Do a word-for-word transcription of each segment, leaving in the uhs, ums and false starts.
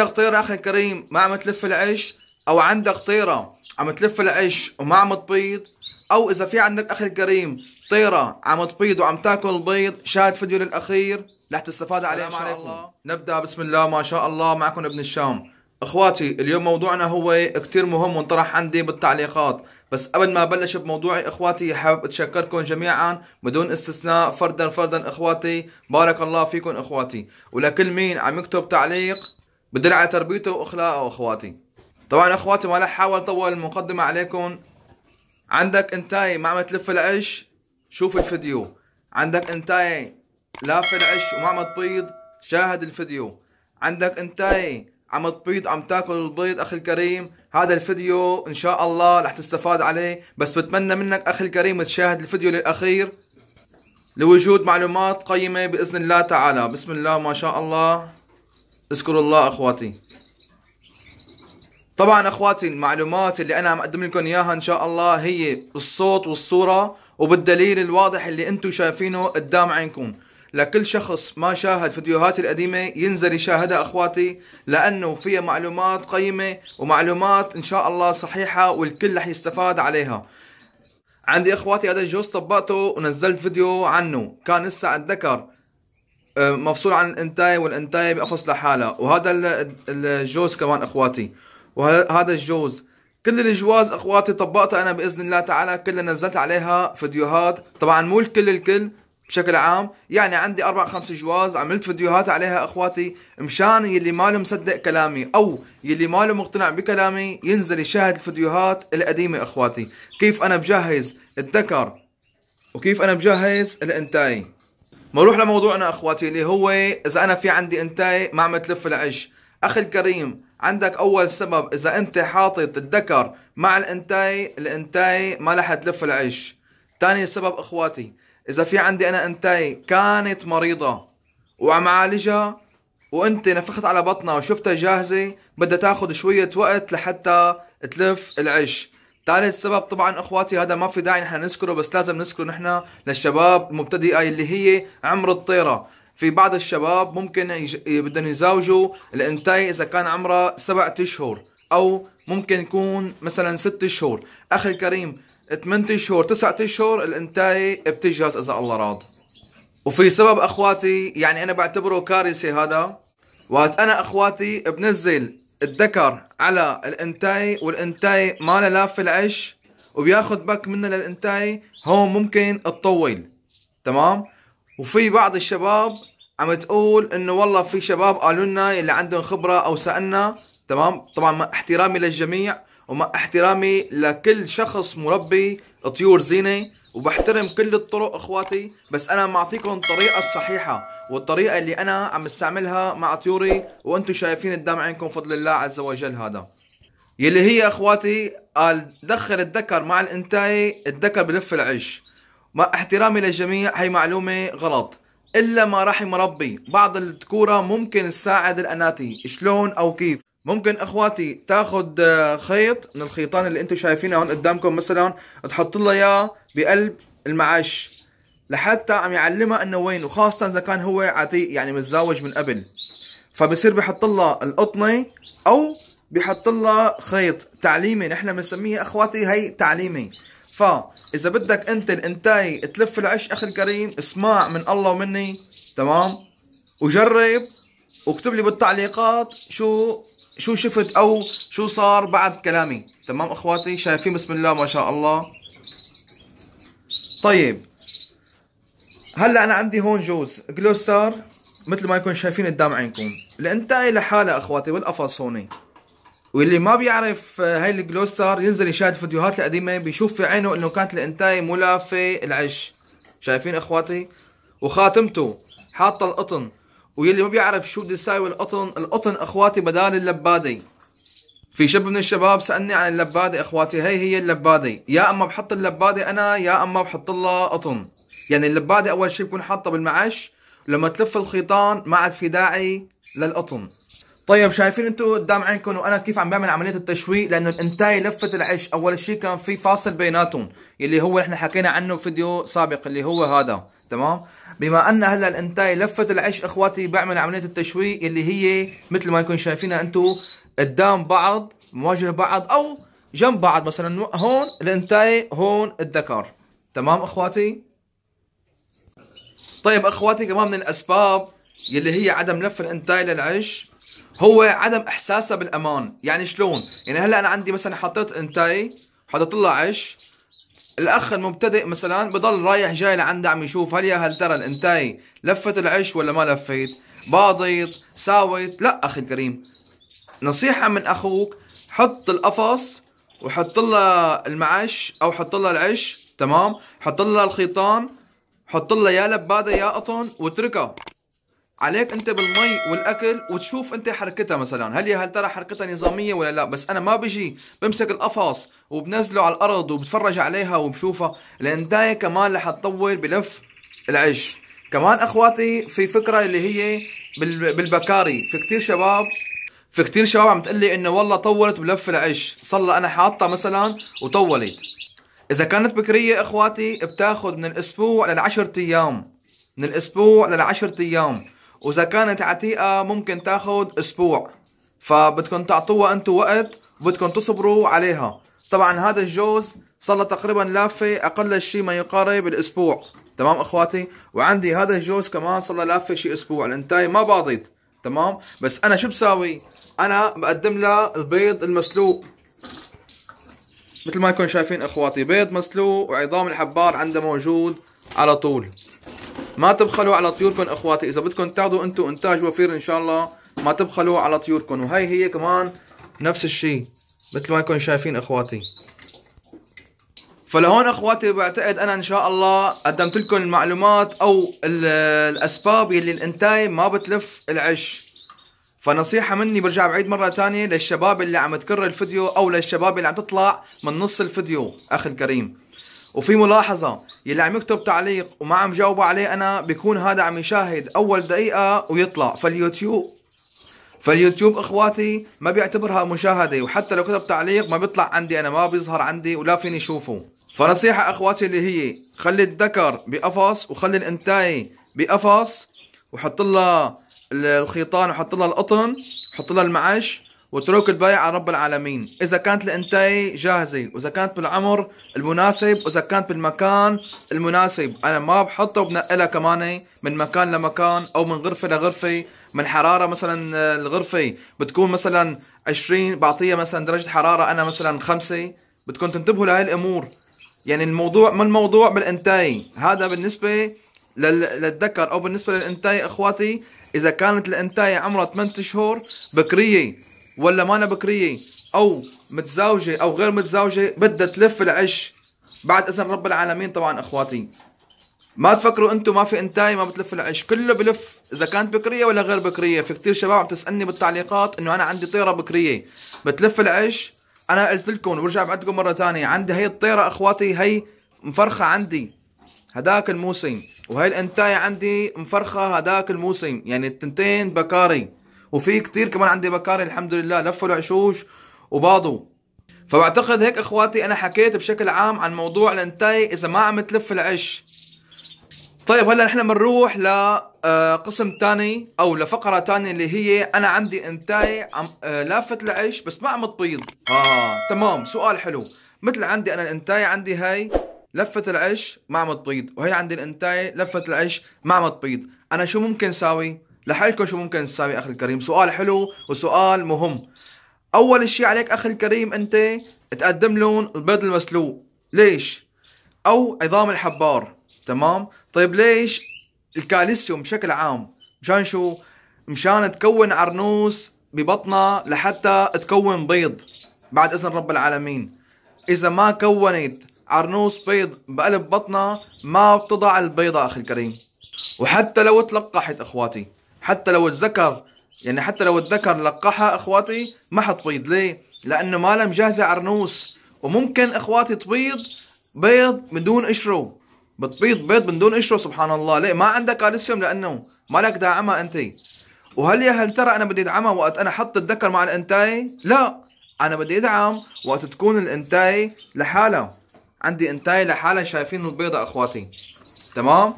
عندك طيرة اخي كريم ما عم تلف العش، او عندك طيرة عم تلف العش وما عم تبيض، او اذا في عندك اخي الكريم طيرة عم تبيض وعم تاكل بيض، شاهد فيديو للاخير رح تستفاد عليه ان شاء الله. نبدا بسم الله ما شاء الله. معكم ابن الشام. اخواتي اليوم موضوعنا هو كتير مهم وانطرح عندي بالتعليقات، بس قبل ما بلش بموضوعي اخواتي حابب اتشكركم جميعا بدون استثناء فردا فردا اخواتي، بارك الله فيكم اخواتي، ولكل مين عم يكتب تعليق بدل على تربيته واخلاقه اخواتي. طبعا اخواتي ما رح احاول طول المقدمه عليكم. عندك انتاي ما عم تلف العش، شوف الفيديو. عندك انتاي لاف العش وما عم تبيض، شاهد الفيديو. عندك انتاي عم تبيض عم تاكل البيض اخي الكريم، هذا الفيديو ان شاء الله رح تستفاد عليه، بس بتمنى منك اخي الكريم تشاهد الفيديو للاخير لوجود معلومات قيمه باذن الله تعالى. بسم الله ما شاء الله، اذكروا الله اخواتي. طبعا اخواتي المعلومات اللي انا عم اقدم لكم اياها ان شاء الله هي بالصوت والصوره وبالدليل الواضح اللي انتم شايفينه قدام عينكم. لكل شخص ما شاهد فيديوهاتي القديمة ينزل يشاهدها اخواتي، لانه فيها معلومات قيمة ومعلومات ان شاء الله صحيحة والكل رح يستفاد عليها. عندي اخواتي هذا الجوز طبقته ونزلت فيديو عنه، كان لسه الذكر مفصول عن الانتاي والانتاي بقفص لحالها، وهذا الجوز كمان اخواتي، وهذا الجوز كل الجواز اخواتي طبقتها انا باذن الله تعالى، كلها نزلت عليها فيديوهات. طبعا مو الكل الكل بشكل عام، يعني عندي أربع خمس جواز عملت فيديوهات عليها اخواتي، مشان يلي ما له مصدق كلامي او يلي ما له مقتنع بكلامي ينزل يشاهد الفيديوهات القديمه اخواتي، كيف انا بجهز الذكر وكيف انا بجهز الانتاي. بنروح لموضوعنا اخواتي اللي هو اذا انا في عندي انتاي ما عم تلف العش. اخي الكريم عندك اول سبب، اذا انت حاطط الذكر مع الانتاي الانتاي ما رح تلف العش. ثاني سبب اخواتي، إذا في عندي أنا أنتاي كانت مريضة وعم عالجها وأنت نفخت على بطنها وشفتها جاهزة بدها تاخذ شوية وقت لحتى تلف العش. ثالث سبب طبعا إخواتي هذا ما في داعي نحن نذكره، بس لازم نذكره نحن للشباب المبتدئة اللي هي عمر الطيرة. في بعض الشباب ممكن يج... بدهم يزاوجوا الأنتاي إذا كان عمرها سبعة أشهر أو ممكن يكون مثلا ستة أشهر. أخي الكريم ثمانية شهور تسعة اشهر الانتاي بتجهز اذا الله راض. وفي سبب اخواتي يعني انا بعتبره كارثه هذا، وقت انا اخواتي بنزل الذكر على الانتاي والانتاي ما له لاف العش وبياخذ بك منه للانتاي، هون ممكن تطول تمام. وفي بعض الشباب عم تقول انه والله في شباب قالوا لنا اللي عندهم خبره او سالنا تمام. طبعا مع احترامي للجميع ومع احترامي لكل شخص مربي طيور زينة وبحترم كل الطرق اخواتي، بس انا معطيكم الطريقة الصحيحة والطريقة اللي انا عم استعملها مع طيوري وانتم شايفين قدام عينكم فضل الله عز وجل. هذا يلي هي اخواتي قال دخل الذكر مع الانتاي الذكر بلف العش. مع احترامي للجميع هي معلومة غلط، الا ما راح مربي بعض الذكورة ممكن تساعد الاناتي. شلون او كيف؟ ممكن اخواتي تاخذ خيط من الخيطان اللي انتم شايفينه هون قدامكم مثلا تحط لها اياه بقلب المعش لحتى عم يعلمها انه وين، وخاصه اذا كان هو عتيق يعني متزوج من قبل، فبصير بحط لها القطنه او بحط لها خيط تعليمي، نحن بنسميها اخواتي هي تعليمي. فاذا بدك انت الانتاي تلف العش اخي الكريم اسمع من الله ومني تمام، وجرب واكتب لي بالتعليقات شو شو شفت او شو صار بعد كلامي تمام اخواتي. شايفين بسم الله ما شاء الله. طيب هلا انا عندي هون جوز جلوستر مثل ما يكون شايفين قدام عينكم، الانتاي لحالها اخواتي بالقفص هون، واللي ما بيعرف هاي الجلوستر ينزل يشاهد فيديوهات القديمه بيشوف في عينه انه كانت الانتاي مو لافه العش. شايفين اخواتي وخاتمته حاطه القطن، ويلي ما بيعرف شو بده يساوي القطن، القطن اخواتي بدال اللبادي. في شب من الشباب سالني عن اللبادي اخواتي، هي هي اللبادي، يا اما بحط اللبادي انا يا اما بحط لها قطن. يعني اللبادي اول شيء بكون حاطه بالمعش، لما تلف الخيطان ما عاد في داعي للقطن. طيب شايفين انتم قدام عينكم وانا كيف عم بعمل عمليه التشويق، لانه الانتاي لفه العش. اول شيء كان في فاصل بيناتهم اللي هو نحن حكينا عنه فيديو سابق اللي هو هذا، تمام. بما ان هلا الانتاي لفه العش اخواتي، بعمل عمليه التشويق اللي هي مثل ما انكم شايفينها انتم قدام بعض، مواجه بعض او جنب بعض. مثلا هون الانتاي هون الذكر، تمام اخواتي. طيب اخواتي كمان من الاسباب اللي هي عدم لف الانتاي للعش هو عدم احساسها بالامان. يعني شلون؟ يعني هلا انا عندي مثلا حطيت انتاي، حطيت لها عش، الاخ المبتدئ مثلا بضل رايح جاي لعنده عم يشوف هل يا هل ترى الانتاي لفت العش ولا ما لفت، باضت ساوت. لا اخي الكريم، نصيحه من اخوك، حط القفص وحط لها المعش او حط لها العش، تمام، حط لها الخيطان، حط لها يا لباده يا قطن، واتركها. عليك انت بالمي والاكل وتشوف انت حركتها، مثلا هل يا هل ترى حركتها نظاميه ولا لا. بس انا ما بجي بمسك القفص وبنزله على الارض وبتفرج عليها وبشوفها، لان داي كمان رح تطول بلف العش. كمان اخواتي في فكره اللي هي بالبكاري، في كثير شباب في كثير شباب عم تقول لي انه والله طولت بلف العش، صار انا حاطه مثلا وطولت. اذا كانت بكريه اخواتي بتاخذ من الاسبوع للعشرة ايام، من الاسبوع للعشرة ايام، واذا كانت عتيقه ممكن تاخذ اسبوع. فبدكم تعطوها انتم وقت وبدكم تصبروا عليها. طبعا هذا الجوز صار له تقريبا لافه اقل شيء ما يقارب الاسبوع، تمام اخواتي. وعندي هذا الجوز كمان صار له لافه شيء اسبوع، الانتاي ما باضت، تمام. بس انا شو بساوي؟ انا بقدم لها البيض المسلوق مثل ما انكم شايفين اخواتي، بيض مسلوق وعظام الحبار عندها موجود على طول. ما تبخلوا على طيوركم اخواتي، اذا بدكم تاخذوا انتم انتاج وفير ان شاء الله ما تبخلوا على طيوركم. وهي هي كمان نفس الشيء مثل ما انكم شايفين اخواتي. فلهون اخواتي بعتقد انا ان شاء الله قدمت لكم المعلومات او الاسباب اللي الانتاي ما بتلف العش. فنصيحه مني برجع بعيد مره ثانيه للشباب اللي عم تكرر الفيديو او للشباب اللي عم تطلع من نص الفيديو اخي الكريم. وفي ملاحظة، يلي عم يكتب تعليق وما عم جاوبه عليه أنا بيكون هذا عم يشاهد أول دقيقة ويطلع، فاليوتيوب فاليوتيوب إخواتي ما بيعتبرها مشاهدة، وحتى لو كتب تعليق ما بيطلع عندي، أنا ما بيظهر عندي ولا فيني أشوفه. فنصيحة إخواتي اللي هي خلي الذكر بقفص وخلي الإنتاي بقفص، وحط لها الخيطان وحط لها القطن وحط لها المعش، واترك الباقي على رب العالمين. اذا كانت الانتاي جاهزه، واذا كانت بالعمر المناسب، واذا كانت بالمكان المناسب. انا ما بحطها وبنقلها كمان من مكان لمكان او من غرفه لغرفه، من حراره مثلا الغرفه بتكون مثلا عشرين بعطيها مثلا درجه حراره انا مثلا خمسة، بدكم تنتبهوا لهي الامور. يعني الموضوع ما الموضوع بالانتاي، هذا بالنسبه للذكر او بالنسبه للانتاي اخواتي. اذا كانت الانتاي عمرها ثمانية اشهر، بكريه ولا ما أنا بكرية أو متزوجة أو غير متزوجة، بدها تلف العش بعد إذن رب العالمين. طبعا أخواتي ما تفكروا أنتم ما في إنتاي ما بتلف العش، كله بلف إذا كانت بكرية ولا غير بكرية. في كتير شباب عم تسألني بالتعليقات إنه أنا عندي طيرة بكرية بتلف العش. أنا قلت لكم وبرجع بعدكم مرة تانية، عندي هي الطيرة أخواتي هي مفرخة عندي هداك الموسم، وهي الإنتاي عندي مفرخة هداك الموسم، يعني التنتين بكاري. وفي كتير كمان عندي بكاري الحمد لله لفوا العشوش وباضوا. فبعتقد هيك اخواتي انا حكيت بشكل عام عن موضوع الانتاي اذا ما عم تلف العش. طيب هلا نحن بنروح لقسم ثاني او لفقره ثانيه اللي هي انا عندي انتاي عم لافت العش بس ما عم تبيض. اه تمام، سؤال حلو. مثل عندي انا الانتاي عندي هاي لفت العش ما عم تبيض، وهي عندي الانتاي لفت العش ما عم تبيض، انا شو ممكن ساوي؟ لحالكم شو ممكن تساوي اخي الكريم؟ سؤال حلو وسؤال مهم. اول شيء عليك اخي الكريم انت تقدم لهم البيض المسلوق، ليش؟ او عظام الحبار، تمام؟ طيب ليش؟ الكالسيوم بشكل عام، مشان شو؟ مشان تكون عرنوس ببطنها لحتى تكون بيض بعد اذن رب العالمين. اذا ما كونت عرنوس بيض بقلب بطنها ما بتضع البيضة اخي الكريم. وحتى لو تلقحت اخواتي، حتى لو اتذكر يعني حتى لو اتذكر لقحها اخواتي ما حتبيض. ليه؟ لانه ما لها مجهزه عرنوس. وممكن اخواتي تبيض بيض بدون قشره، بتبيض بيض بدون قشره سبحان الله. ليه؟ ما عندها كالسيوم لانه ما لك داعمها انت. وهل يا هل ترى انا بدي ادعمها وقت انا حط اتذكر مع الانتاي؟ لا، انا بدي ادعم وقت تكون الانتاي لحالها. عندي انتاي لحالها شايفين البيضة اخواتي، تمام؟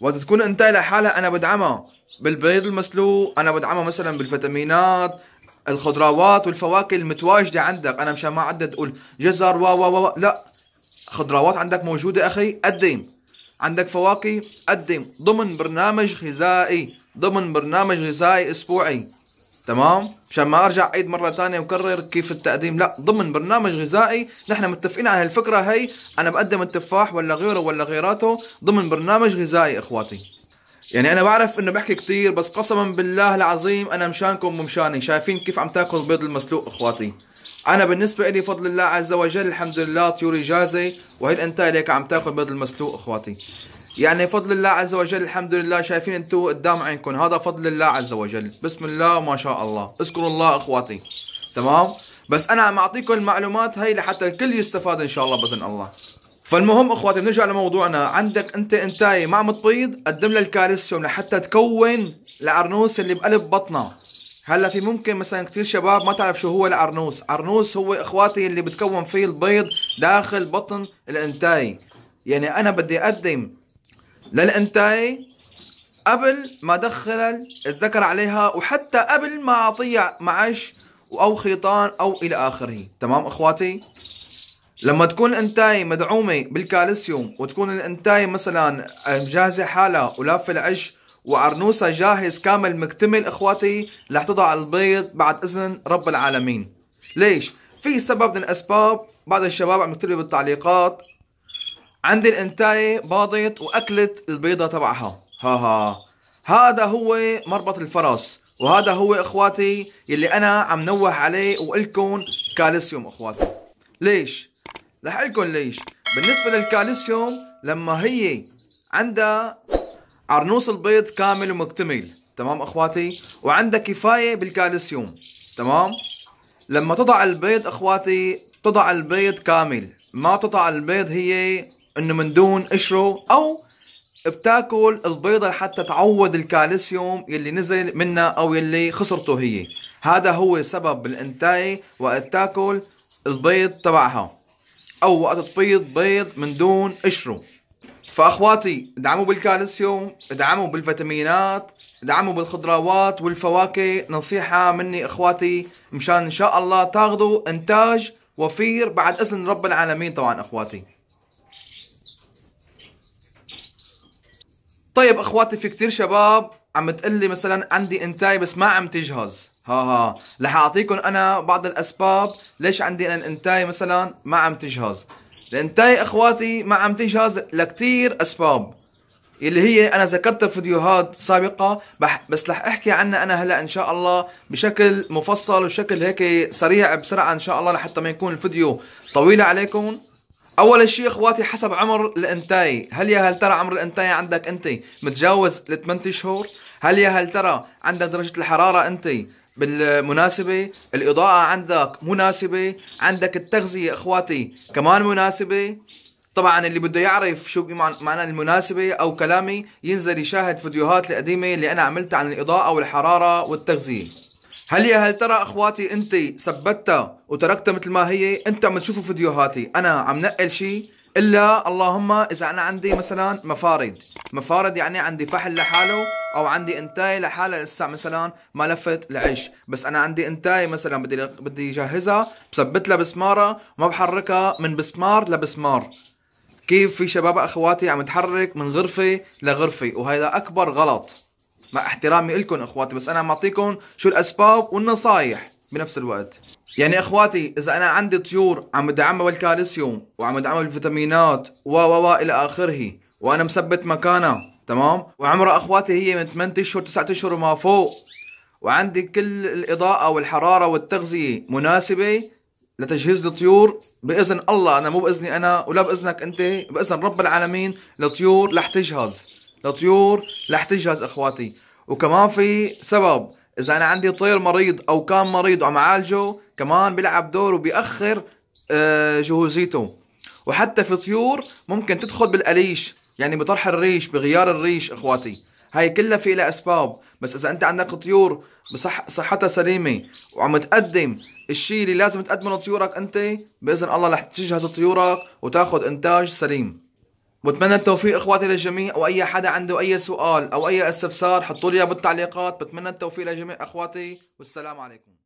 وقت تكون انتاي لحالها انا بدعمها بالبيض المسلوق، انا بدعمها مثلا بالفيتامينات، الخضروات والفواكه المتواجده عندك. انا مشان ما عدت تقول جزر و و و لا، خضروات عندك موجوده اخي، قدم. عندك فواكه، قدم ضمن برنامج غذائي، ضمن برنامج غذائي اسبوعي، تمام؟ مشان ما ارجع عيد مره ثانيه وكرر كيف التقديم، لا، ضمن برنامج غذائي. نحن متفقين على هالفكره هي، انا بقدم التفاح ولا غيره ولا غيراته ضمن برنامج غذائي اخواتي. يعني انا بعرف انه بحكي كثير، بس قسما بالله العظيم انا مشانكم ومشاني. شايفين كيف عم تاكل البيض المسلوق اخواتي؟ انا بالنسبه لي بفضل الله عز وجل الحمد لله طيوري جاهزه، وهي الانتاي ليك عم تاكل البيض المسلوق اخواتي. يعني بفضل الله عز وجل الحمد لله، شايفين انتم قدام عينكم، هذا فضل الله عز وجل، بسم الله وما شاء الله، اذكروا الله اخواتي، تمام؟ بس انا عم اعطيكم المعلومات هي لحتى الكل يستفاد ان شاء الله باذن الله. فالمهم اخواتي بنرجع لموضوعنا. عندك انت انتاي ما عم تبيض، قدم لها الكالسيوم لحتى تكون العرنوس اللي بقلب بطنها. هلا في ممكن مثلا كثير شباب ما تعرف شو هو العرنوس. عرنوس هو اخواتي اللي بتكون فيه البيض داخل بطن الانتاي. يعني انا بدي اقدم للانتاي قبل ما ادخل الذكر عليها، وحتى قبل ما اعطيها معش او خيطان او الى اخره، تمام اخواتي؟ لما تكون الانتاي مدعومه بالكالسيوم وتكون الانتاي مثلا مجهزه حالها ولافه العش وعرنوسها جاهز كامل مكتمل اخواتي، رح تضع البيض بعد اذن رب العالمين. ليش؟ في سبب من الاسباب. بعض الشباب عم يكتب لي بالتعليقات عندي الانتاي باضت واكلت البيضه تبعها، ها ها هذا هو مربط الفرس، وهذا هو اخواتي يلي انا عم نوه عليه وقلكم كالسيوم اخواتي. ليش؟ رح اقول لكم ليش. بالنسبه للكالسيوم لما هي عندها عرنوس البيض كامل ومكتمل، تمام اخواتي، وعندها كفايه بالكالسيوم، تمام؟ لما تضع البيض اخواتي تضع البيض كامل، ما تضع البيض هي انه من دون قشره او بتاكل البيضه حتى تعوض الكالسيوم يلي نزل منها او يلي خسرته هي. هذا هو سبب بالانتاي وقت تاكل البيض تبعها او وقت تبيض بيض من دون قشره. فاخواتي ادعموا بالكالسيوم، ادعموا بالفيتامينات، ادعموا بالخضروات والفواكه. نصيحه مني اخواتي مشان ان شاء الله تاخذوا انتاج وفير بعد اذن رب العالمين طبعا اخواتي. طيب اخواتي في كثير شباب عم تقلي مثلا عندي انتاي بس ما عم تجهز، ها ها رح اعطيكم انا بعض الاسباب ليش عندي انا الانتاي مثلا ما عم تجهز. الانتاي اخواتي ما عم تجهز لكثير اسباب اللي هي انا ذكرتها في فيديوهات سابقه، بس رح احكي عنها انا هلا ان شاء الله بشكل مفصل وشكل هيك سريع بسرعه ان شاء الله لحتى ما يكون الفيديو طويل عليكم. اول شيء اخواتي حسب عمر الانتاي. هل يا هل ترى عمر الانتاي عندك انت متجاوز ال ثمانية شهور؟ هل يا هل ترى عندك درجه الحراره انت بالمناسبة؟ الإضاءة عندك مناسبة؟ عندك التغذية إخواتي كمان مناسبة؟ طبعا اللي بده يعرف شو معنى المناسبة أو كلامي ينزل يشاهد فيديوهات القديمة اللي أنا عملتها عن الإضاءة والحرارة والتغذية. هل يا هل ترى إخواتي أنت ثبتها وتركتها مثل ما هي؟ أنت عم تشوفوا فيديوهاتي أنا عم نقل شيء إلا اللهم إذا أنا عندي مثلا مفارد، مفارد يعني عندي فحل لحاله او عندي انتاي لحالها لسه مثلا ما لفت العش، بس انا عندي انتاي مثلا بدي بدي جهزها بثبت لها بسماره وما بحركها من بسمار لبسمار. كيف في شباب اخواتي عم تحرك من غرفه لغرفه، وهذا اكبر غلط مع احترامي لكم اخواتي، بس انا عم اعطيكم شو الاسباب والنصايح بنفس الوقت. يعني اخواتي اذا انا عندي طيور عم بدعمها بالكالسيوم وعم بدعمها بالفيتامينات و و و الى اخره وانا مثبت مكانها، تمام؟ وعمرها اخواتي هي من ثمانية اشهر تسعة اشهر وما فوق، وعندي كل الاضاءه والحراره والتغذيه مناسبه لتجهيز الطيور باذن الله. انا مو باذني انا ولا باذنك انت، باذن رب العالمين الطيور رح تجهز، الطيور رح تجهز اخواتي. وكمان في سبب، اذا انا عندي طير مريض او كان مريض وعم عالجه كمان بيلعب دور وبيأخر جهوزيته. وحتى في طيور ممكن تدخل بالقليش، يعني بطرح الريش بغيار الريش اخواتي. هاي كلها في لها اسباب. بس اذا انت عندك طيور بصح صحتها سليمه وعم تقدم الشيء اللي لازم تقدمه لطيورك انت، باذن الله رح تجهز طيورك وتاخذ انتاج سليم. بتمنى التوفيق اخواتي للجميع، واي حدا عنده اي سؤال او اي استفسار حطوا لي بالتعليقات. بتمنى التوفيق لجميع اخواتي والسلام عليكم.